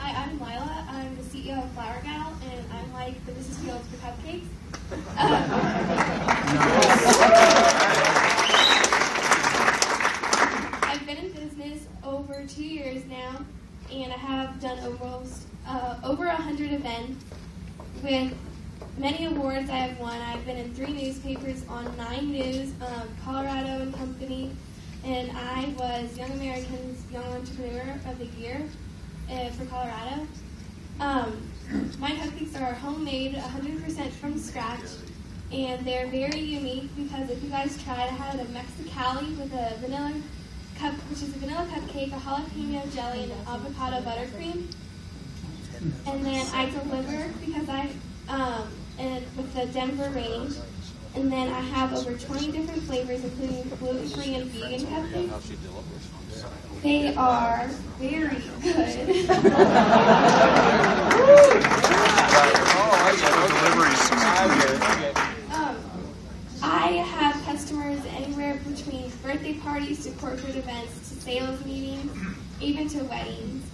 Hi, I'm Lila. I'm the CEO of FlourGal, and I'm like the Mrs. Fields for cupcakes. I've been in business over 2 years now, and I have done almost over 100 events with many awards I have won. I've been in 3 newspapers on 9 News, Colorado and Company, and I was Young American's Young Entrepreneur of the Year for Colorado. My cupcakes are homemade, 100% from scratch, and they're very unique because if you guys tried, I had a Mexicali with a vanilla cup, which is a vanilla cupcake, a jalapeno jelly, and an avocado buttercream. And then I deliver because I with the Denver range, and then I have over 20 different flavors, including gluten-free and vegan cupcakes. They are very good. I have customers anywhere between birthday parties to corporate events to sales meetings, even to weddings.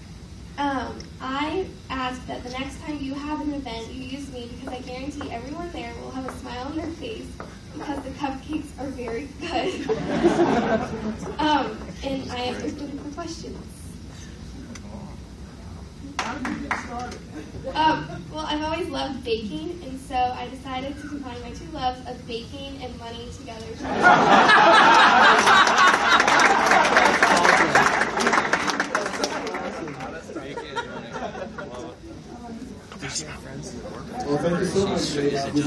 I ask that the next time you have an event, you use me because I guarantee everyone there will have a smile on their face because the cupcakes are very good. And I am open for questions. How did you get started? Well, I've always loved baking, and so I decided to combine my 2 loves of baking and money together. Well, thank you so much.